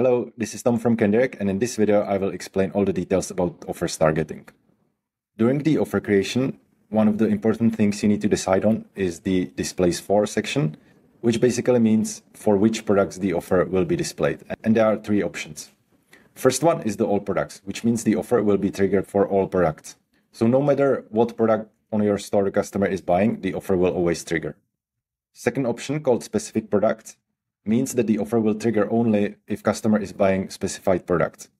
Hello, this is Tom from Candy Rack, and in this video I will explain all the details about offers targeting. During the offer creation, one of the important things you need to decide on is the displays for section, which basically means for which products the offer will be displayed. And there are three options. First one is the all products, which means the offer will be triggered for all products. So no matter what product on your store the customer is buying, the offer will always trigger. Second option, called specific products, means that the offer will trigger only if customer is buying specified products,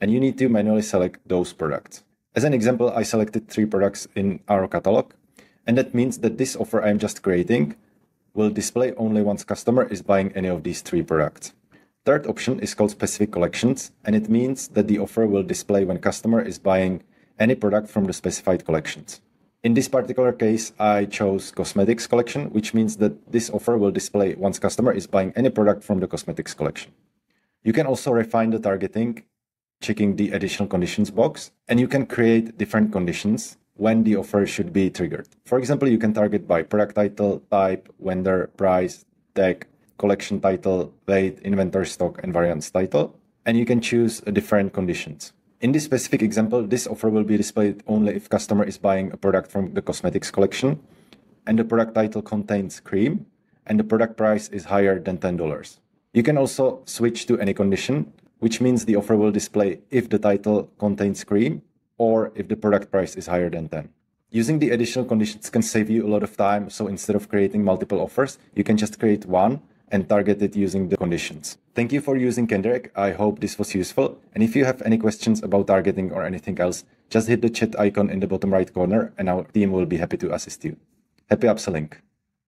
and you need to manually select those products. As an example, I selected 3 products in our catalog, and that means that this offer I am just creating will display only once customer is buying any of these 3 products. Third option is called specific collections, and it means that the offer will display when customer is buying any product from the specified collections. In this particular case, I chose cosmetics collection, which means that this offer will display once customer is buying any product from the cosmetics collection. You can also refine the targeting, checking the additional conditions box, and you can create different conditions when the offer should be triggered. For example, you can target by product title, type, vendor, price, tag, collection title, weight, inventory stock, and variance title, and you can choose different conditions. In this specific example, this offer will be displayed only if customer is buying a product from the cosmetics collection, and the product title contains cream, and the product price is higher than $10. You can also switch to any condition, which means the offer will display if the title contains cream or if the product price is higher than $10. Using the additional conditions can save you a lot of time, so instead of creating multiple offers, you can just create one and target it using the conditions. Thank you for using Candy Rack. I hope this was useful. And if you have any questions about targeting or anything else, just hit the chat icon in the bottom right corner and our team will be happy to assist you. Happy upselling!